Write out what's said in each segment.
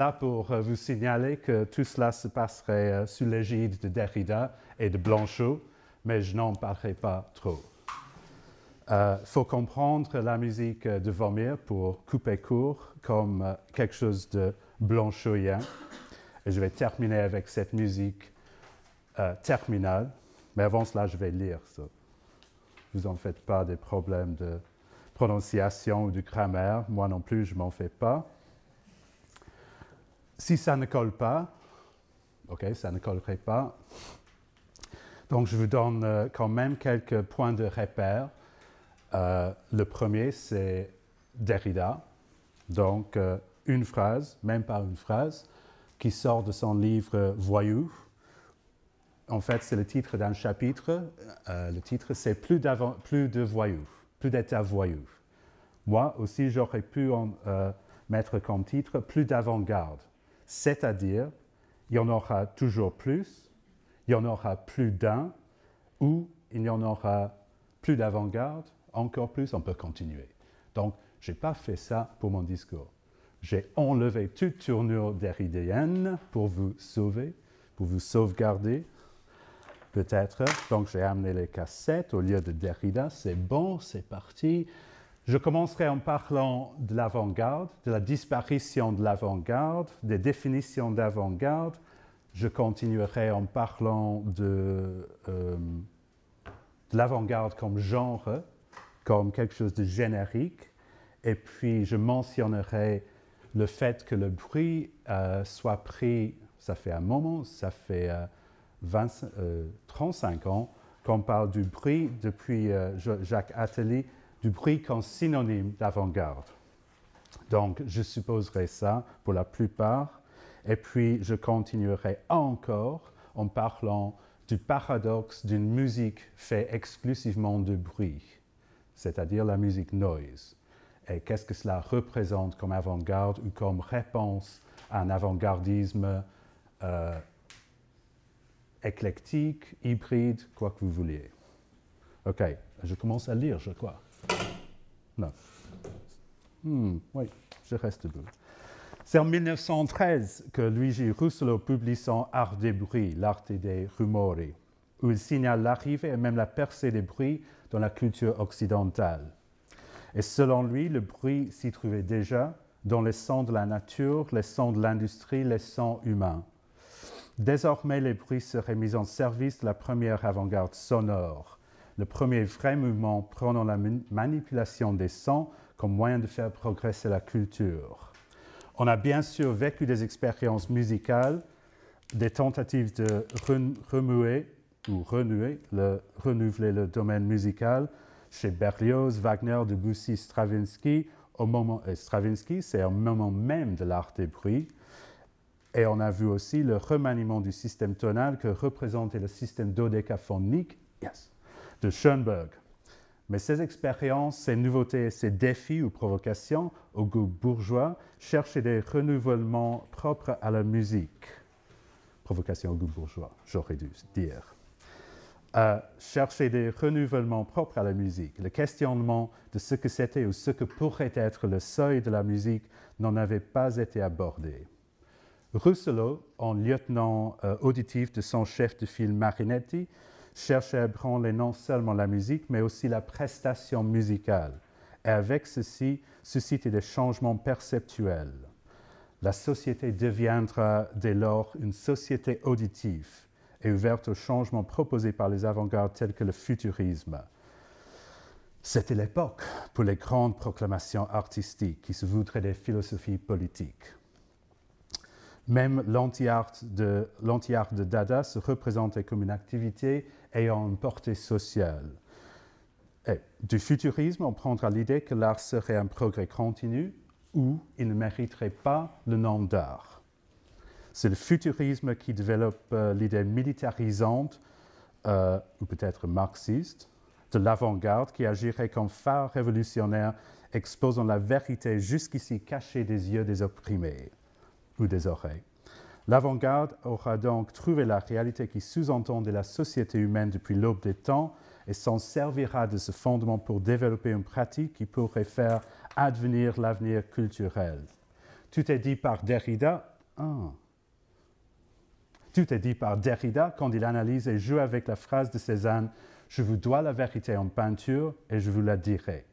Là pour vous signaler que tout cela se passerait sous l'égide de Derrida et de Blanchot, mais je n'en parlerai pas trop. Faut comprendre la musique de Vomir pour couper court comme quelque chose de blanchoïen. Et je vais terminer avec cette musique terminale, mais avant cela, je vais lire ça. Vous en faites pas des problèmes de prononciation ou de grammaire, moi non plus, je m'en fais pas. Si ça ne colle pas, OK, ça ne collerait pas, donc je vous donne quand même quelques points de repère. Le premier, c'est Derrida, donc une phrase, même pas une phrase, qui sort de son livre « Voyou ». En fait, c'est le titre d'un chapitre. Le titre, c'est « Plus d'état voyou ». Moi aussi, j'aurais pu mettre comme titre « Plus d'avant-garde ». C'est-à-dire, il y en aura toujours plus, il y en aura plus d'un, ou il n'y en aura plus d'avant-garde, encore plus, on peut continuer. Donc, je n'ai pas fait ça pour mon discours. J'ai enlevé toute tournure derridienne pour vous sauver, pour vous sauvegarder, peut-être. Donc, j'ai amené les cassettes au lieu de Derrida. C'est bon, c'est parti. Je commencerai en parlant de l'avant-garde, de la disparition de l'avant-garde, des définitions d'avant-garde. Je continuerai en parlant de l'avant-garde comme genre, comme quelque chose de générique. Et puis, je mentionnerai le fait que le bruit soit pris, ça fait un moment, ça fait 35 ans qu'on parle du bruit depuis Jacques Attali, du bruit comme synonyme d'avant-garde. Donc, je supposerai ça pour la plupart. Et puis, je continuerai encore en parlant du paradoxe d'une musique faite exclusivement de bruit, c'est-à-dire la musique noise. Et qu'est-ce que cela représente comme avant-garde ou comme réponse à un avant-gardisme éclectique, hybride, quoi que vous vouliez. OK, je commence à lire, je crois. Non. Oui, je reste debout. C'est en 1913 que Luigi Russolo publie son Art des bruits, l'arte des rumori, où il signale l'arrivée et même la percée des bruits dans la culture occidentale. Et selon lui, le bruit s'y trouvait déjà dans les sons de la nature, les sons de l'industrie, les sons humains. Désormais, les bruits seraient mis en service de la première avant-garde sonore, le premier vrai mouvement prenant la manipulation des sons comme moyen de faire progresser la culture. On a bien sûr vécu des expériences musicales, des tentatives de renouveler le domaine musical, chez Berlioz, Wagner, Debussy, Stravinsky, Stravinsky, c'est au moment même de l'art des bruits. Et on a vu aussi le remaniement du système tonal que représentait le système dodécaphonique de Schönberg. Mais ces expériences, ces nouveautés, ces défis ou provocations au goût bourgeois cherchaient des renouvellements propres à la musique. Provocation au goût bourgeois, j'aurais dû dire. Chercher des renouvellements propres à la musique. Le questionnement de ce que c'était ou ce que pourrait être le seuil de la musique n'en avait pas été abordé. Rousselot, en lieutenant auditif de son chef de file Marinetti, cherchait à branler non seulement la musique, mais aussi la prestation musicale, et avec ceci, susciter des changements perceptuels. La société deviendra dès lors une société auditive, et ouverte aux changements proposés par les avant-gardes tels que le futurisme. C'était l'époque pour les grandes proclamations artistiques qui se voudraient des philosophies politiques. Même l'anti-art de Dada se représentait comme une activité ayant une portée sociale. Et du futurisme, on prendra l'idée que l'art serait un progrès continu ou il ne mériterait pas le nom d'art. C'est le futurisme qui développe l'idée militarisante, ou peut-être marxiste, de l'avant-garde qui agirait comme phare révolutionnaire, exposant la vérité jusqu'ici cachée des yeux des opprimés ou des oreilles. L'avant-garde aura donc trouvé la réalité qui sous-entendait la société humaine depuis l'aube des temps et s'en servira de ce fondement pour développer une pratique qui pourrait faire advenir l'avenir culturel. Tout est dit par Derrida. Ah. Tout est dit par Derrida quand il analyse et joue avec la phrase de Cézanne « Je vous dois la vérité en peinture et je vous la dirai ».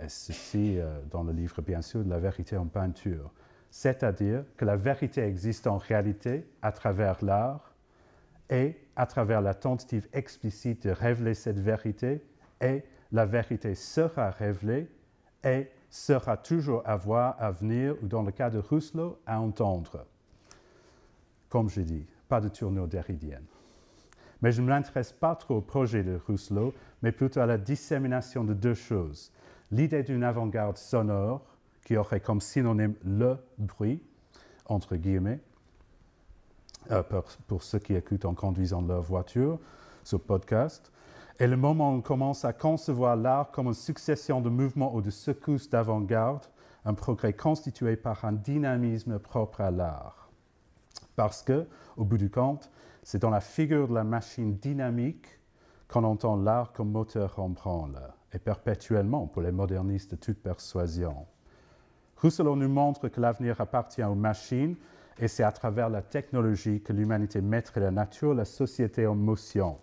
Et ceci dans le livre, bien sûr, de la vérité en peinture. C'est-à-dire que la vérité existe en réalité à travers l'art et à travers la tentative explicite de révéler cette vérité, et la vérité sera révélée et sera toujours à voir, à venir, ou dans le cas de Rousselot, à entendre. Comme je dis, pas de tournure derridienne. Mais je ne m'intéresse pas trop au projet de Rousselot, mais plutôt à la dissémination de deux choses. L'idée d'une avant-garde sonore, qui aurait comme synonyme le bruit, entre guillemets, pour ceux qui écoutent en conduisant leur voiture, ce podcast, et le moment où on commence à concevoir l'art comme une succession de mouvements ou de secousses d'avant-garde, un progrès constitué par un dynamisme propre à l'art. Parce que, au bout du compte, c'est dans la figure de la machine dynamique qu'on entend l'art comme moteur en branle, et perpétuellement pour les modernistes de toute persuasion. Rousselot nous montre que l'avenir appartient aux machines, et c'est à travers la technologie que l'humanité mettrait la nature, la société en motion.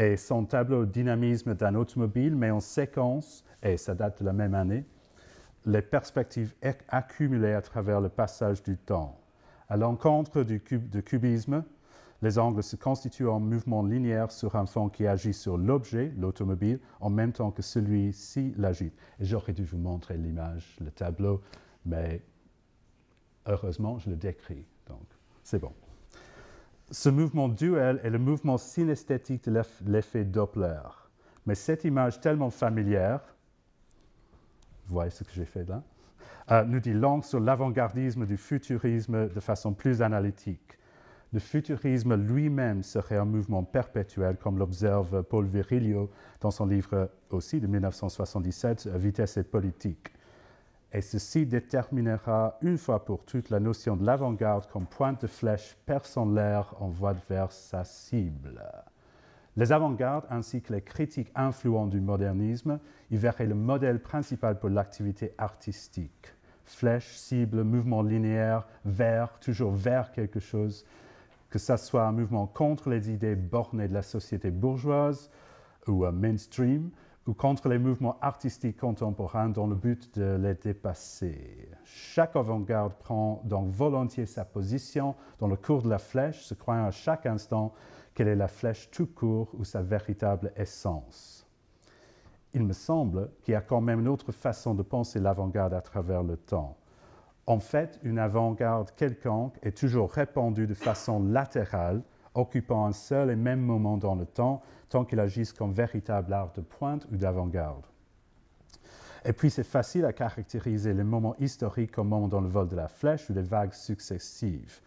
Et son tableau dynamisme d'un automobile met en séquence, et ça date de la même année, les perspectives accumulées à travers le passage du temps. À l'encontre du cubisme, les angles se constituent en mouvement linéaire sur un fond qui agit sur l'objet, l'automobile, en même temps que celui-ci l'agite. J'aurais dû vous montrer l'image, le tableau, mais heureusement, je le décris, donc c'est bon. Ce mouvement duel est le mouvement synesthétique de l'effet Doppler. Mais cette image tellement familière, vous voyez ce que j'ai fait là, nous dit long sur l'avant-gardisme du futurisme de façon plus analytique. Le futurisme lui-même serait un mouvement perpétuel, comme l'observe Paul Virilio dans son livre aussi de 1977, Vitesse et politique. Et ceci déterminera une fois pour toutes la notion de l'avant-garde comme pointe de flèche perçant l'air en voie vers sa cible. Les avant-gardes ainsi que les critiques influents du modernisme y verraient le modèle principal pour l'activité artistique. Flèche, cible, mouvement linéaire, vers, toujours vers quelque chose, que ce soit un mouvement contre les idées bornées de la société bourgeoise ou mainstream, ou contre les mouvements artistiques contemporains dans le but de les dépasser. Chaque avant-garde prend donc volontiers sa position dans le cours de la flèche, se croyant à chaque instant qu'elle est la flèche tout court ou sa véritable essence. Il me semble qu'il y a quand même une autre façon de penser l'avant-garde à travers le temps. En fait, une avant-garde quelconque est toujours répandue de façon latérale, occupant un seul et même moment dans le temps, tant qu'il agisse comme véritable art de pointe ou d'avant-garde. Et puis c'est facile à caractériser les moments historiques comme moment dans le vol de la flèche ou les vagues successives.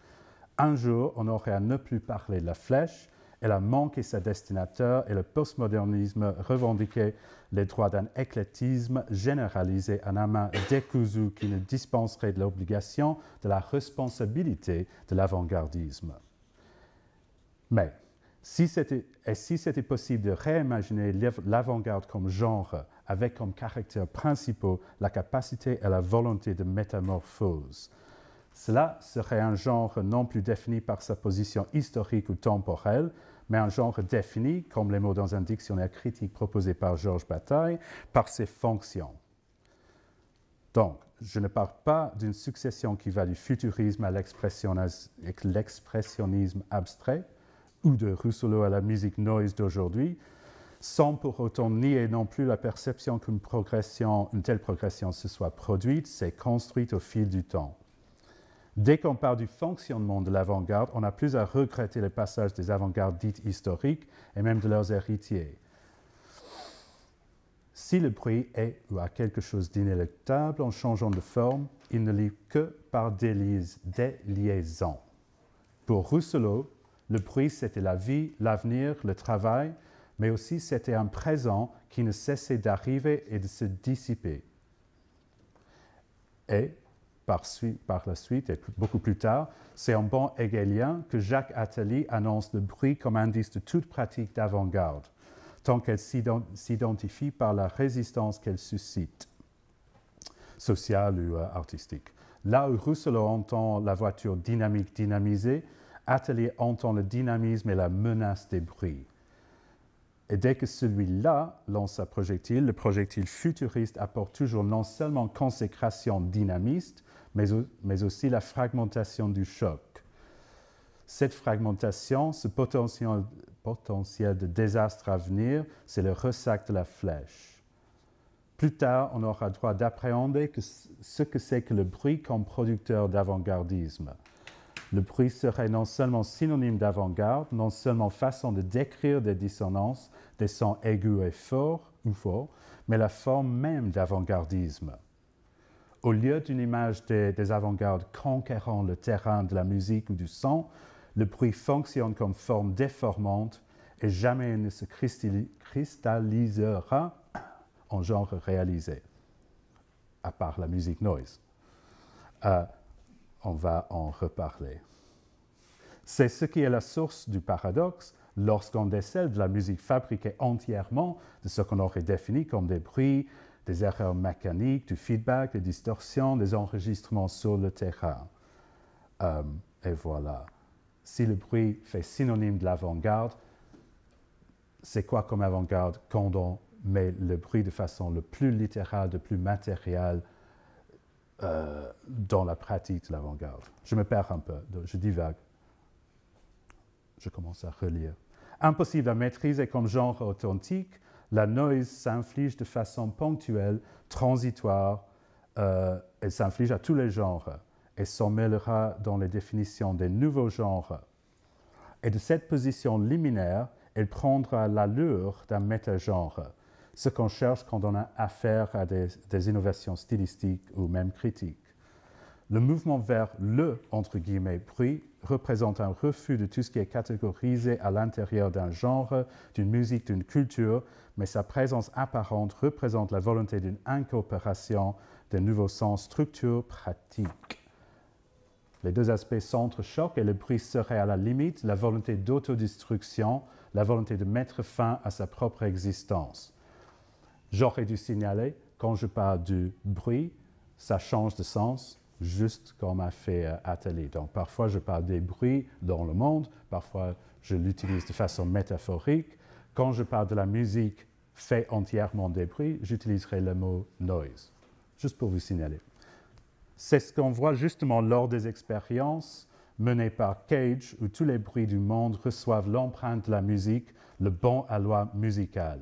Un jour, on aurait à ne plus parler de la flèche, elle a manqué sa destinataire et le postmodernisme revendiquait les droits d'un éclectisme généralisé, un amas décousu qui ne dispenserait de l'obligation de la responsabilité de l'avant-gardisme. Mais, si c'était possible de réimaginer l'avant-garde comme genre, avec comme caractères principaux la capacité et la volonté de métamorphose, cela serait un genre non plus défini par sa position historique ou temporelle, mais un genre défini, comme les mots dans un dictionnaire critique proposé par Georges Bataille, par ses fonctions. Donc, je ne parle pas d'une succession qui va du futurisme à l'expressionnisme abstrait, ou de Rousselot à la musique noise d'aujourd'hui, sans pour autant nier non plus la perception qu'une telle progression se soit produite, s'est construite au fil du temps. Dès qu'on parle du fonctionnement de l'avant-garde, on a plus à regretter les passages des avant-gardes dites historiques et même de leurs héritiers. Si le bruit est ou a quelque chose d'inéluctable en changeant de forme, il ne l'est que par des liaisons. Pour Rousselot, le bruit, c'était la vie, l'avenir, le travail, mais aussi c'était un présent qui ne cessait d'arriver et de se dissiper. Et, par la suite, et beaucoup plus tard, c'est en bon hegelien que Jacques Attali annonce le bruit comme indice de toute pratique d'avant-garde, tant qu'elle s'identifie par la résistance qu'elle suscite. sociale ou artistique. Là où Rousselot entend la voiture dynamique dynamisée, Attali entend le dynamisme et la menace des bruits. Et dès que celui-là lance un projectile, le projectile futuriste apporte toujours non seulement consécration dynamiste, mais aussi la fragmentation du choc. Cette fragmentation, ce potentiel de désastre à venir, c'est le ressac de la flèche. Plus tard, on aura droit d'appréhender ce que c'est que le bruit comme producteur d'avant-gardisme. Le bruit serait non seulement synonyme d'avant-garde, non seulement façon de décrire des dissonances, des sons aigus et forts, mais la forme même d'avant-gardisme. Au lieu d'une image des avant-gardes conquérant le terrain de la musique ou du son, le bruit fonctionne comme forme déformante et jamais ne se cristallisera en genre réalisé, à part la musique noise. On va en reparler. C'est ce qui est la source du paradoxe lorsqu'on décèle de la musique fabriquée entièrement de ce qu'on aurait défini comme des bruits, des erreurs mécaniques, du feedback, des distorsions, des enregistrements sur le terrain. Et voilà. Si le bruit fait synonyme de l'avant-garde, c'est quoi comme avant-garde quand on met le bruit de façon le plus littérale, le plus matérielle dans la pratique de l'avant-garde. Je me perds un peu, je divague. Je commence à relire. Impossible à maîtriser comme genre authentique, la noise s'inflige de façon ponctuelle, transitoire, elle s'inflige à tous les genres et s'en mêlera dans les définitions des nouveaux genres. Et de cette position liminaire, elle prendra l'allure d'un méta-genre, ce qu'on cherche quand on a affaire à des innovations stylistiques ou même critiques. Le mouvement vers le « bruit » représente un refus de tout ce qui est catégorisé à l'intérieur d'un genre, d'une musique, d'une culture, mais sa présence apparente représente la volonté d'une incorporation de nouveaux sens, structures, pratiques. Les deux aspects s'entrechoquent et le bruit serait à la limite la volonté d'autodestruction, la volonté de mettre fin à sa propre existence. J'aurais dû signaler, quand je parle du bruit, ça change de sens, juste comme a fait Attali. Donc parfois je parle des bruits dans le monde, parfois je l'utilise de façon métaphorique. Quand je parle de la musique faite entièrement des bruits, j'utiliserai le mot « noise », juste pour vous signaler. C'est ce qu'on voit justement lors des expériences menées par Cage, où tous les bruits du monde reçoivent l'empreinte de la musique, le bon aloi musical.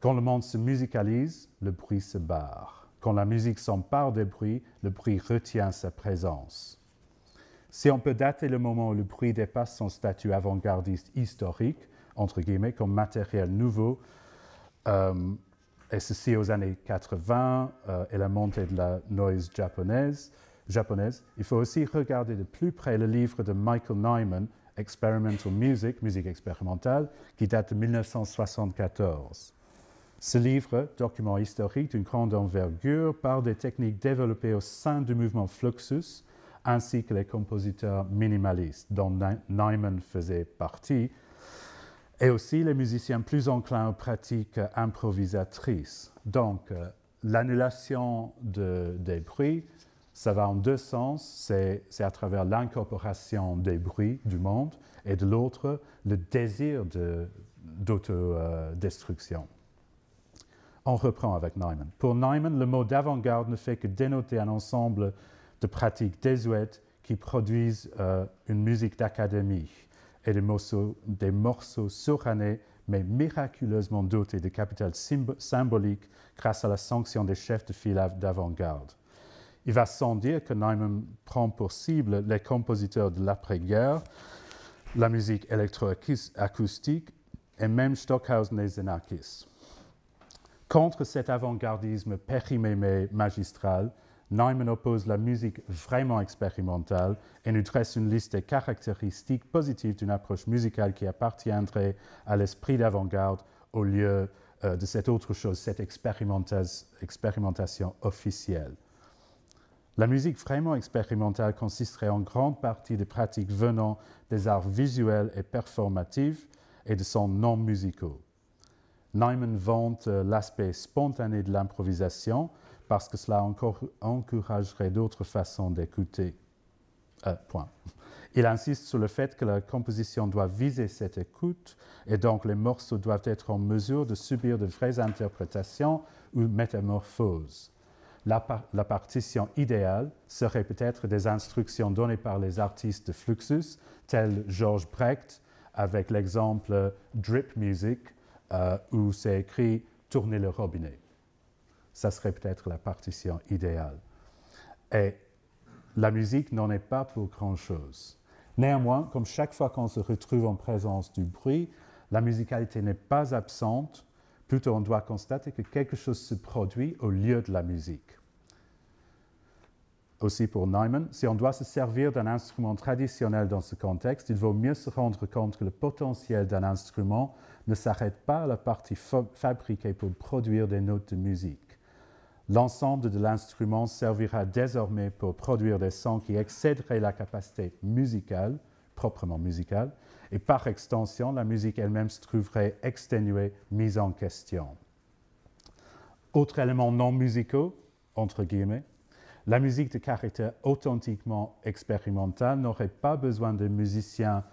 Quand le monde se musicalise, le bruit se barre. Quand la musique s'empare des bruits, le bruit retient sa présence. Si on peut dater le moment où le bruit dépasse son statut avant-gardiste historique, « comme matériel nouveau, et ceci aux années 80 et la montée de la noise japonaise, il faut aussi regarder de plus près le livre de Michael Nyman, Experimental Music, musique expérimentale, qui date de 1974. Ce livre, document historique d'une grande envergure, parle des techniques développées au sein du mouvement Fluxus, ainsi que les compositeurs minimalistes, dont Nyman faisait partie, et aussi les musiciens plus enclins aux pratiques improvisatrices. Donc, l'annulation des bruits, ça va en deux sens, c'est à travers l'incorporation des bruits du monde, et de l'autre, le désir d'autodestruction. On reprend avec Nyman. Pour Nyman, le mot d'avant-garde ne fait que dénoter un ensemble de pratiques désuètes qui produisent une musique d'académie et des morceaux surannés mais miraculeusement dotés de capital symbolique grâce à la sanction des chefs de file d'avant-garde. Il va sans dire que Nyman prend pour cible les compositeurs de l'après-guerre, la musique électroacoustique et même Stockhausen et Xenakis. Contre cet avant-gardisme périmé mais magistral, Nyman oppose la musique vraiment expérimentale et nous dresse une liste des caractéristiques positives d'une approche musicale qui appartiendrait à l'esprit d'avant-garde au lieu de cette autre chose, cette expérimentation officielle. La musique vraiment expérimentale consisterait en grande partie de pratiques venant des arts visuels et performatifs et de sons non musicaux. Nyman vante l'aspect spontané de l'improvisation, parce que cela encouragerait d'autres façons d'écouter. Il insiste sur le fait que la composition doit viser cette écoute, et donc les morceaux doivent être en mesure de subir de vraies interprétations ou métamorphoses. La partition idéale serait peut-être des instructions données par les artistes de Fluxus, tels Georges Brecht, avec l'exemple Drip Music, où c'est écrit « Tournez le robinet ». Ça serait peut-être la partition idéale. Et la musique n'en est pas pour grand-chose. Néanmoins, comme chaque fois qu'on se retrouve en présence du bruit, la musicalité n'est pas absente, plutôt on doit constater que quelque chose se produit au lieu de la musique. Aussi pour Nyman, si on doit se servir d'un instrument traditionnel dans ce contexte, il vaut mieux se rendre compte que le potentiel d'un instrument ne s'arrête pas à la partie fabriquée pour produire des notes de musique. L'ensemble de l'instrument servira désormais pour produire des sons qui excéderaient la capacité musicale, proprement musicale, et par extension, la musique elle-même se trouverait exténuée, mise en question. Autres éléments non musicaux, entre guillemets, la musique de caractère authentiquement expérimental n'aurait pas besoin de musiciens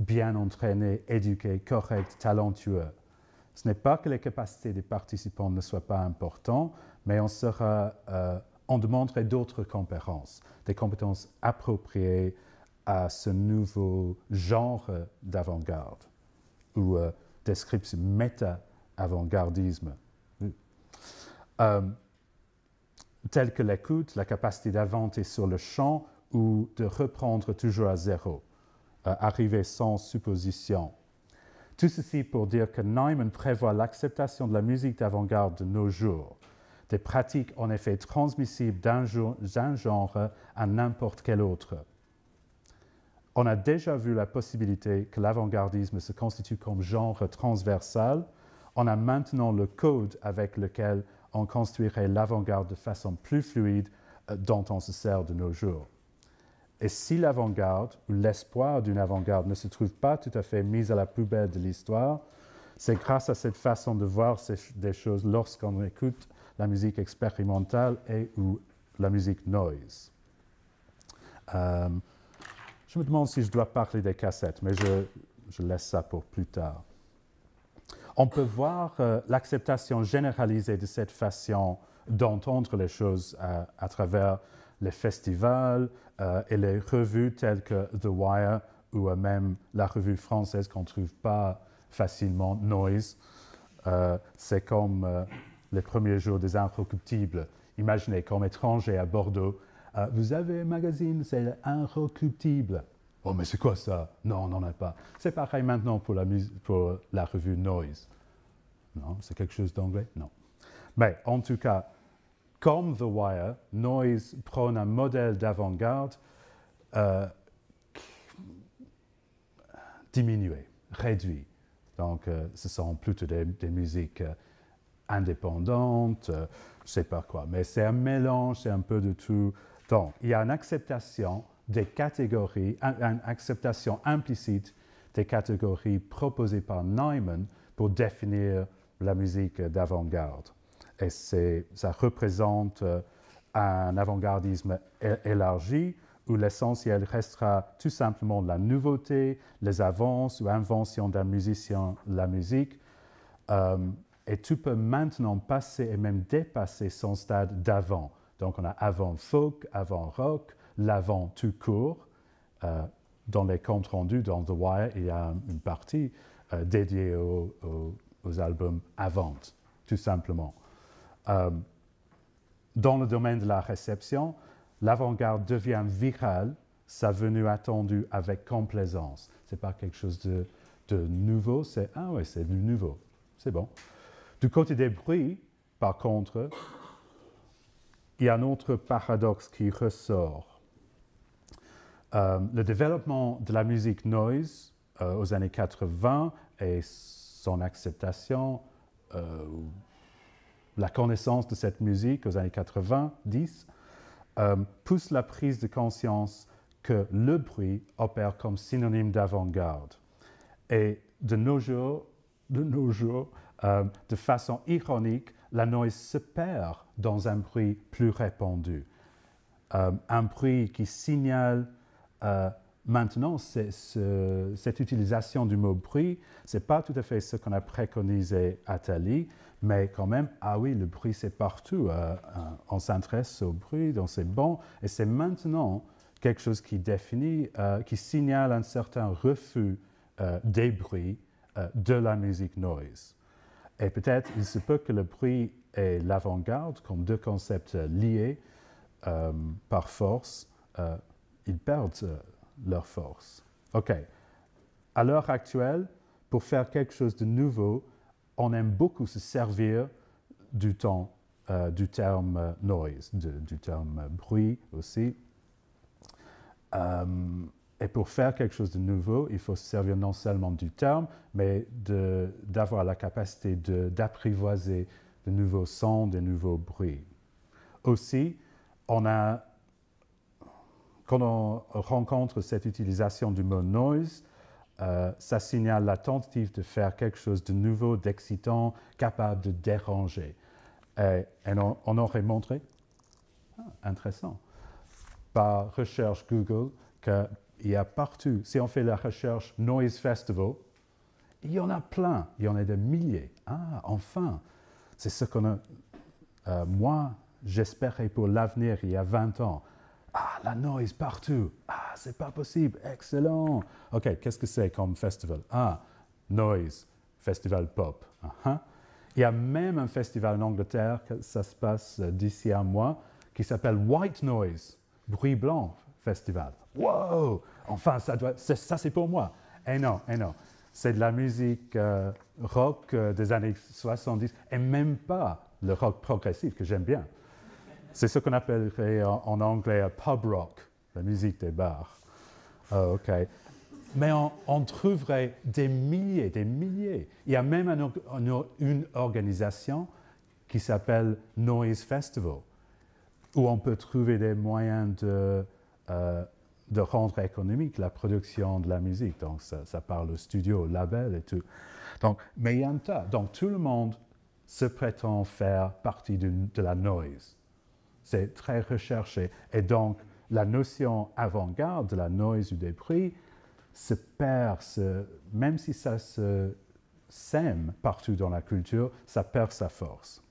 bien entraînés, éduqués, corrects, talentueux. Ce n'est pas que les capacités des participants ne soient pas importantes, mais on demanderait d'autres compétences, des compétences appropriées à ce nouveau genre d'avant-garde, ou description méta-avant-gardisme, telles que l'écoute, la capacité d'inventer sur le champ ou de reprendre toujours à zéro, arriver sans supposition. Tout ceci pour dire que Nyman prévoit l'acceptation de la musique d'avant-garde de nos jours, des pratiques en effet transmissibles d'un genre à n'importe quel autre. On a déjà vu la possibilité que l'avant-gardisme se constitue comme genre transversal. On a maintenant le code avec lequel on construirait l'avant-garde de façon plus fluide dont on se sert de nos jours. Et si l'avant-garde ou l'espoir d'une avant-garde ne se trouve pas tout à fait mise à la poubelle de l'histoire, c'est grâce à cette façon de voir des choses lorsqu'on écoute la musique expérimentale et ou la musique noise. Je me demande si je dois parler des cassettes, mais je laisse ça pour plus tard. On peut voir l'acceptation généralisée de cette façon d'entendre les choses à travers les festivals et les revues telles que The Wire ou même la revue française qu'on ne trouve pas facilement, Noise. C'est comme les premiers jours des Inrecuptibles. Imaginez comme étranger à Bordeaux, vous avez un magazine, c'est Inrecuptible. Oh, mais c'est quoi ça? Non, on n'en a pas. C'est pareil maintenant pour la revue Noise. Non, c'est quelque chose d'anglais? Non. Mais en tout cas, comme The Wire, Noise prône un modèle d'avant-garde diminué, réduit. Donc, ce sont plutôt des musiques indépendantes, je ne sais pas quoi, mais c'est un mélange, c'est un peu de tout. Donc, il y a une acceptation des catégories, une acceptation implicite des catégories proposées par Nyman pour définir la musique d'avant-garde. Et ça représente un avant-gardisme élargi où l'essentiel restera tout simplement la nouveauté, les avances ou inventions d'un musicien de la musique. Et tout peut maintenant passer et même dépasser son stade d'avant. Donc on a avant-folk, avant-rock, l'avant tout court. Dans les comptes rendus, dans The Wire, il y a une partie dédiée aux albums avant, tout simplement. Dans le domaine de la réception, l'avant-garde devient virale, sa venue attendue avec complaisance. Ce n'est pas quelque chose de nouveau, c'est « Ah oui, c'est du nouveau, c'est bon ». Du côté des bruits, par contre, il y a un autre paradoxe qui ressort. Le développement de la musique noise aux années 80 et son acceptation, la connaissance de cette musique aux années 90, pousse la prise de conscience que le bruit opère comme synonyme d'avant-garde. Et de nos jours, de façon ironique, la noise se perd dans un bruit plus répandu. Un bruit qui signale, maintenant, cette utilisation du mot bruit, ce n'est pas tout à fait ce qu'on a préconisé à Attali, mais quand même, ah oui, le bruit c'est partout, on s'intéresse au bruit, donc c'est bon, et c'est maintenant quelque chose qui définit, qui signale un certain refus des bruits de la musique noise. Et peut-être, il se peut que le bruit et l'avant-garde, comme deux concepts liés par force, ils perdent leur force. OK. À l'heure actuelle, pour faire quelque chose de nouveau, on aime beaucoup se servir du, du terme noise, du terme bruit aussi. Et pour faire quelque chose de nouveau, il faut se servir non seulement du terme, mais d'avoir la capacité d'apprivoiser de nouveaux sons, de nouveaux bruits. Aussi, quand on rencontre cette utilisation du mot « noise », ça signale la tentative de faire quelque chose de nouveau, d'excitant, capable de déranger. Et on aurait montré, intéressant, par recherche Google, qu'il y a partout, si on fait la recherche « Noise Festival », il y en a plein, il y en a des milliers. Ah, enfin, c'est ce qu'on a... moi, j'espérais pour l'avenir il y a 20 ans. Ah, la noise partout. Ah, c'est pas possible. Excellent. OK, qu'est-ce que c'est comme festival? Ah, noise, festival pop. Uh-huh. Il y a même un festival en Angleterre, ça se passe d'ici un mois, qui s'appelle White Noise, Bruit Blanc Festival. Wow! Enfin, ça c'est pour moi. Eh non, eh non. C'est de la musique rock des années 70 et même pas le rock progressif que j'aime bien. C'est ce qu'on appellerait en anglais « pub rock », la musique des bars. Oh, OK. Mais on trouverait des milliers, des milliers. Il y a même une organisation qui s'appelle « Noise Festival », où on peut trouver des moyens de rendre économique la production de la musique. Donc, ça parle au studio, au label et tout. Donc, mais il y a un tas. Donc, tout le monde se prétend faire partie de la « noise ». C'est très recherché. Et donc, la notion avant-garde de la noise ou des bruits se perd, même si ça se sème partout dans la culture, ça perd sa force.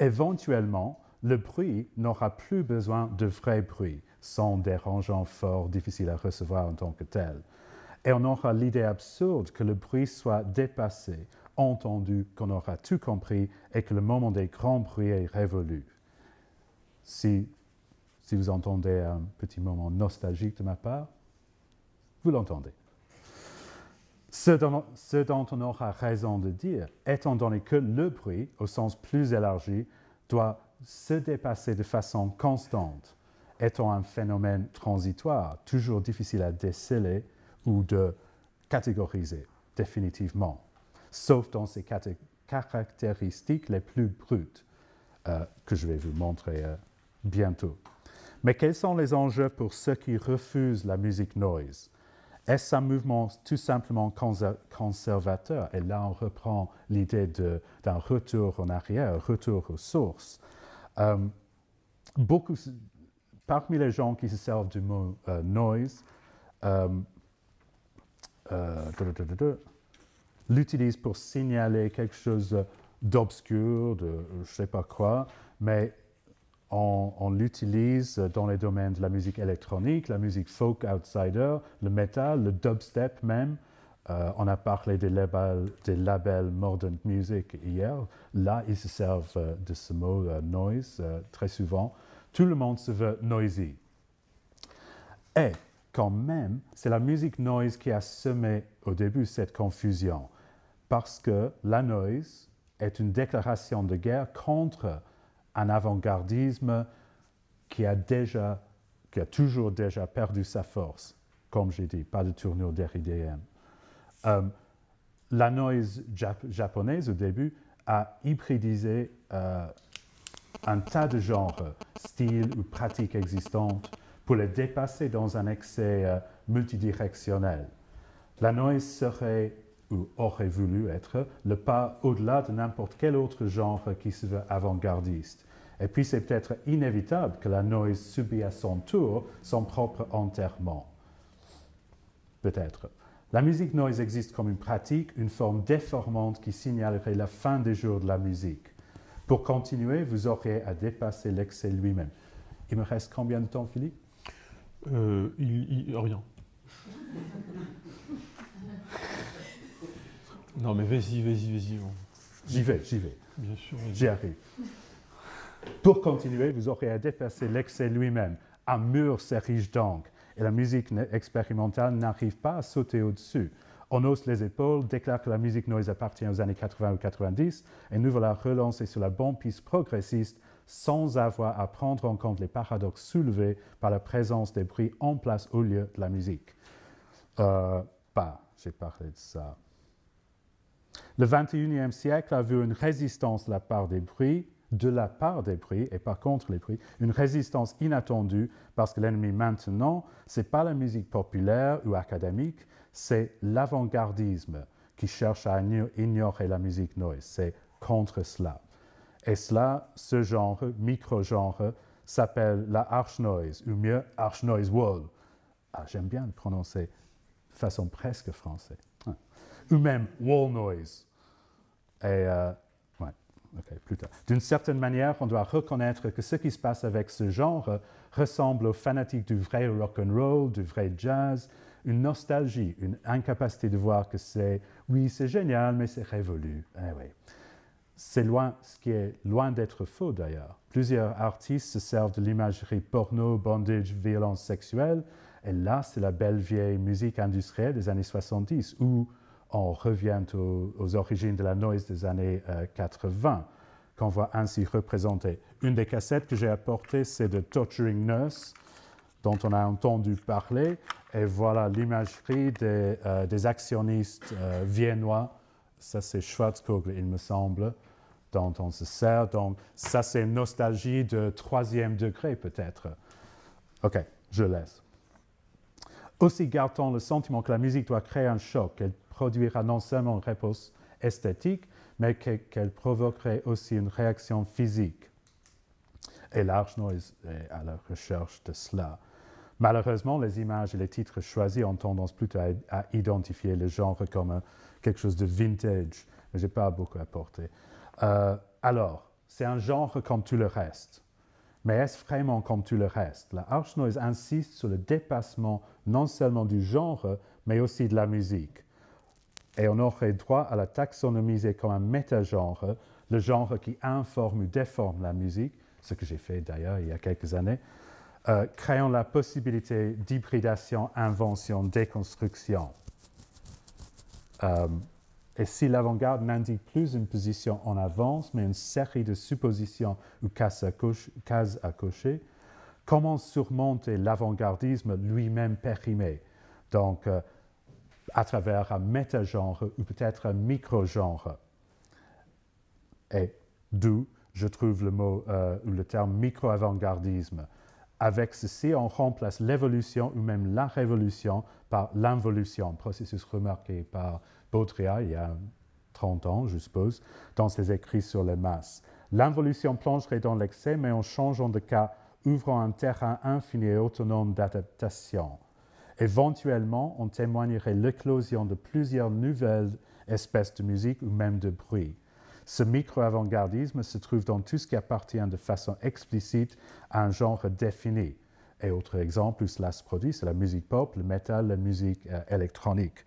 Éventuellement, le bruit n'aura plus besoin de vrai bruit, son dérangeant fort, difficile à recevoir en tant que tel. Et on aura l'idée absurde que le bruit soit dépassé, entendu, qu'on aura tout compris et que le moment des grands bruits est révolu. Si vous entendez un petit moment nostalgique de ma part, vous l'entendez. Ce dont on aura raison de dire, étant donné que le bruit, au sens plus élargi, doit se dépasser de façon constante, étant un phénomène transitoire, toujours difficile à déceler ou de catégoriser définitivement, sauf dans ses caractéristiques les plus brutes, que je vais vous montrer bientôt. Mais quels sont les enjeux pour ceux qui refusent la musique noise? Est-ce un mouvement tout simplement conservateur? Et là, on reprend l'idée d'un retour en arrière, un retour aux sources. Parmi les gens qui se servent du mot « noise », l'utilisent pour signaler quelque chose d'obscur, de je ne sais pas quoi, mais on l'utilise dans les domaines de la musique électronique, la musique folk outsider, le metal, le dubstep même. On a parlé des labels Modern Music hier. Là, ils se servent de ce mot noise très souvent. Tout le monde se veut noisy. Et quand même, c'est la musique noise qui a semé au début cette confusion, parce que la noise est une déclaration de guerre contre un avant-gardisme qui a toujours déjà perdu sa force. Comme j'ai dit, pas de tournure derridienne. La noise japonaise, au début, a hybridisé un tas de genres, styles ou pratiques existantes pour les dépasser dans un excès multidirectionnel. La noise serait ou aurait voulu être, le pas au-delà de n'importe quel autre genre qui se veut avant-gardiste. Et puis c'est peut-être inévitable que la noise subit à son tour son propre enterrement. Peut-être. La musique noise existe comme une pratique, une forme déformante qui signalerait la fin des jours de la musique. Pour continuer, vous auriez à dépasser l'excès lui-même. Il me reste combien de temps, Philippe? Rien. Non, mais vas-y, vas-y, vas-y. Bon. J'y vais. Bien sûr. J'y arrive. Pour continuer, vous aurez à dépasser l'excès lui-même. Un mur s'érige donc, et la musique expérimentale n'arrive pas à sauter au-dessus. On hausse les épaules, déclare que la musique noise appartient aux années 80 ou 90, et nous voilà relancés sur la bonne piste progressiste, sans avoir à prendre en compte les paradoxes soulevés par la présence des bruits en place au lieu de la musique. J'ai parlé de ça. Le 21e siècle a vu une résistance de la part des bruits, et par contre les bruits, une résistance inattendue, parce que l'ennemi maintenant, ce n'est pas la musique populaire ou académique, c'est l'avant-gardisme qui cherche à ignorer la musique noise. C'est contre cela. Et cela, ce genre, micro-genre, s'appelle la harsh noise, ou mieux, harsh noise wall. Ah, j'aime bien le prononcer de façon presque française. Ah. Ou même wall noise. Et, plus tard. D'une certaine manière, on doit reconnaître que ce qui se passe avec ce genre ressemble aux fanatiques du vrai rock'n'roll, du vrai jazz, une nostalgie, une incapacité de voir que c'est, oui, c'est génial, mais c'est révolu. Eh oui. C'est loin, ce qui est loin d'être faux d'ailleurs. Plusieurs artistes se servent de l'imagerie porno, bondage, violence sexuelle, et là, c'est la belle vieille musique industrielle des années 70, où on revient aux origines de la noise des années 80, qu'on voit ainsi représentée. Une des cassettes que j'ai apportées, c'est de Torturing Nurse, dont on a entendu parler, et voilà l'imagerie des actionnistes viennois. Ça, c'est Schwarzkopf, il me semble, dont on se sert. Donc, ça, c'est une nostalgie de troisième degré, peut-être. OK, je laisse. Aussi, gardons le sentiment que la musique doit créer un choc, qu'elle produira non seulement une réponse esthétique, mais qu'elle provoquerait aussi une réaction physique. Et l'harsh noise est à la recherche de cela. Malheureusement, les images et les titres choisis ont tendance plutôt à identifier le genre comme quelque chose de vintage. Je n'ai pas beaucoup apporté. Alors, c'est un genre comme tout le reste. Mais est-ce vraiment comme tout le reste? La harsh noise insiste sur le dépassement non seulement du genre, mais aussi de la musique. Et on aurait droit à la taxonomiser comme un métagenre, le genre qui informe ou déforme la musique, ce que j'ai fait d'ailleurs il y a quelques années, créant la possibilité d'hybridation, invention, déconstruction. Et si l'avant-garde n'indique plus une position en avance, mais une série de suppositions ou cases à cocher, comment surmonter l'avant-gardisme lui-même périmé? Donc, à travers un métagenre ou peut-être un micro-genre. Et d'où je trouve le mot ou le terme micro-avant-gardisme. Avec ceci, on remplace l'évolution ou même la révolution par l'involution, processus remarqué par Baudrillard il y a 30 ans, je suppose, dans ses écrits sur les masses. L'involution plongerait dans l'excès, mais en changeant de cas, ouvrant un terrain infini et autonome d'adaptation. Éventuellement, on témoignerait l'éclosion de plusieurs nouvelles espèces de musique ou même de bruit. Ce micro-avant-gardisme se trouve dans tout ce qui appartient de façon explicite à un genre défini. Et autre exemple où cela se produit, c'est la musique pop, le métal, la musique électronique.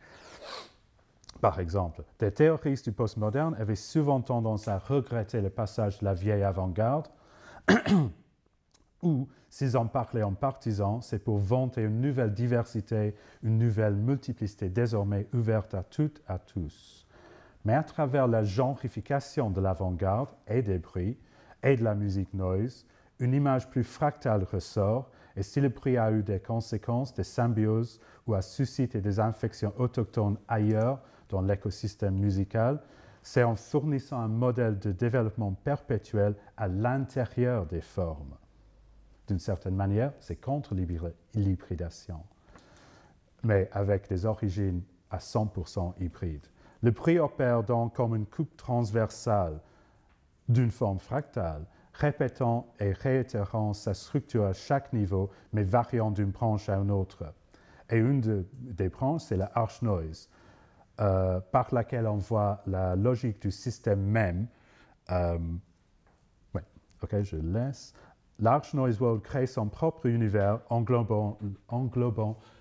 Par exemple, des théoristes du postmoderne avaient souvent tendance à regretter le passage de la vieille avant-garde, ou, s'ils en parlaient en partisans, c'est pour vanter une nouvelle diversité, une nouvelle multiplicité désormais ouverte à toutes, à tous. Mais à travers la genrification de l'avant-garde et des bruits et de la musique noise, une image plus fractale ressort, et si le bruit a eu des conséquences, des symbioses ou a suscité des infections autochtones ailleurs dans l'écosystème musical, c'est en fournissant un modèle de développement perpétuel à l'intérieur des formes. D'une certaine manière, c'est contre l'hybridation, mais avec des origines à 100% hybrides. Le prix opère donc comme une coupe transversale d'une forme fractale, répétant et réitérant sa structure à chaque niveau, mais variant d'une branche à une autre. Et une des branches, c'est la archnoïse, par laquelle on voit la logique du système même. Ouais, ok, je laisse. L'Archnoise World crée son propre univers englobant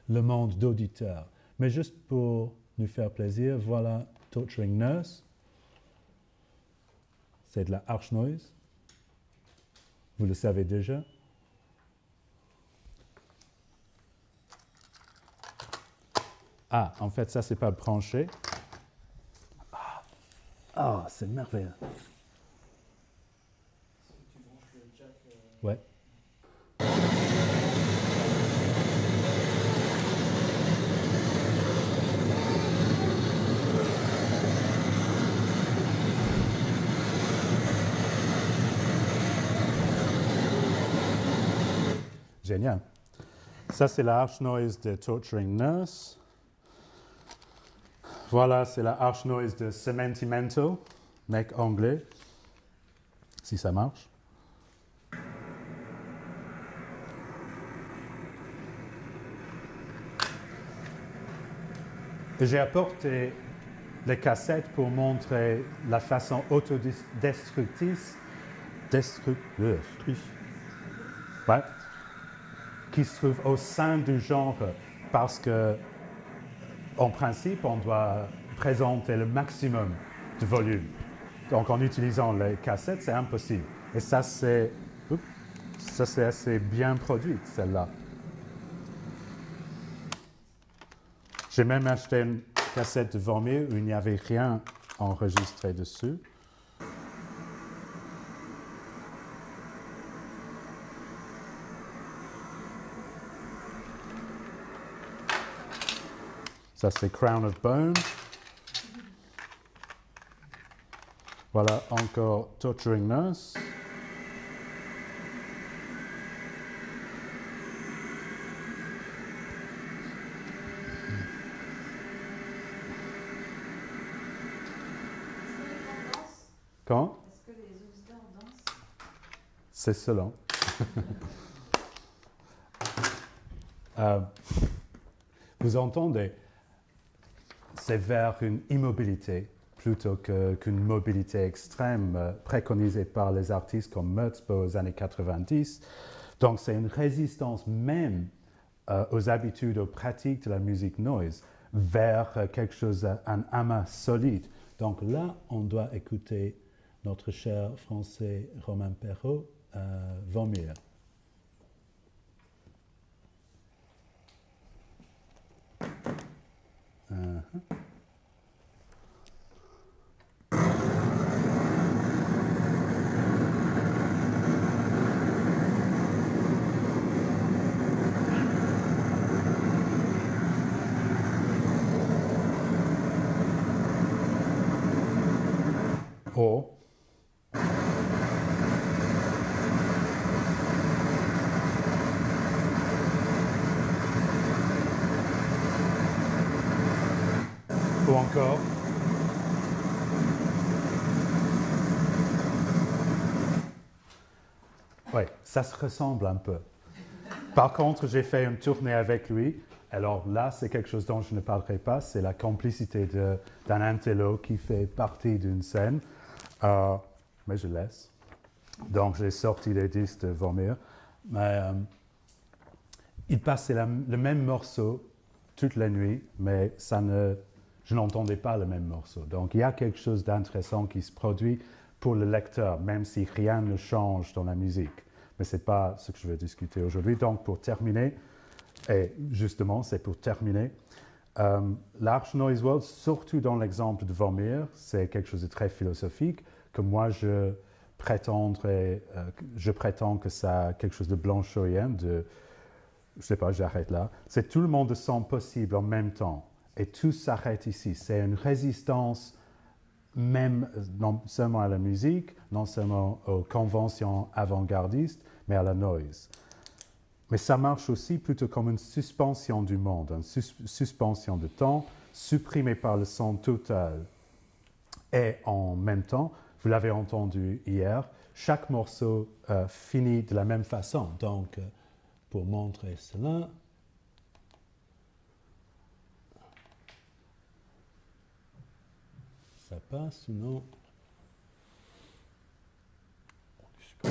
le monde d'auditeurs. Mais juste pour nous faire plaisir, voilà Torturing Nurse. C'est de la Archnoise. Vous le savez déjà. Ah, en fait, ça, c'est pas branché. Ah, oh, c'est merveilleux. Ouais. Génial. Ça, c'est la archnoise de Torturing Nurse. Voilà, c'est la archnoise de Cementimental, mec anglais, si ça marche. J'ai apporté les cassettes pour montrer la façon autodestructrice qui se trouve au sein du genre, parce que, en principe, on doit présenter le maximum de volume. Donc, en utilisant les cassettes, c'est impossible. Et ça, c'est assez bien produit, celle-là. J'ai même acheté une cassette de Vomir où il n'y avait rien enregistré dessus. Ça, c'est Crown of Bones. Voilà encore Torturing Nurse. Est-ce que les auditeurs dansent? C'est selon. Vous entendez, c'est vers une immobilité plutôt qu'une mobilité extrême préconisée par les artistes comme Mertzbow aux années 90. Donc c'est une résistance même aux habitudes, aux pratiques de la musique noise vers quelque chose, un amas solide. Donc là, on doit écouter notre cher français Romain Perrault, Vomir. Ou encore oui, ça se ressemble un peu. Par contre, j'ai fait une tournée avec lui. Alors là, c'est quelque chose dont je ne parlerai pas. C'est la complicité d'un intello qui fait partie d'une scène. Mais je laisse. Donc, j'ai sorti les disques de Vomir. Mais, il passait le même morceau toute la nuit, mais je n'entendais pas le même morceau. Donc, il y a quelque chose d'intéressant qui se produit pour le lecteur, même si rien ne change dans la musique. Mais ce n'est pas ce que je vais discuter aujourd'hui. Donc, pour terminer, et justement, c'est pour terminer, l'Archnoise World, surtout dans l'exemple de Vomir, c'est quelque chose de très philosophique, que moi, je prétends que ça a quelque chose de blanchoïen, de... Je sais pas, j'arrête là. C'est tout le monde de son possible en même temps. Et tout s'arrête ici. C'est une résistance même, non seulement à la musique, non seulement aux conventions avant-gardistes, mais à la noise. Mais ça marche aussi plutôt comme une suspension du monde, une suspension de temps supprimée par le son total. Et en même temps, vous l'avez entendu hier, chaque morceau finit de la même façon. Donc, pour montrer cela... Ça passe ou non? C'est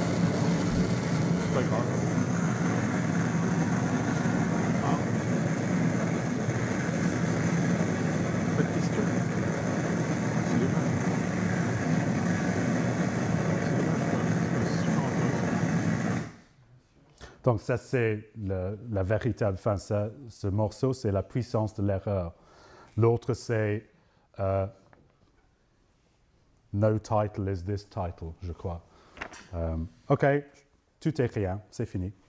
pas grave. Donc ça, c'est la véritable fin. Ce morceau, c'est la puissance de l'erreur. L'autre, c'est No title is this title, je crois. OK, tout est rien, c'est fini.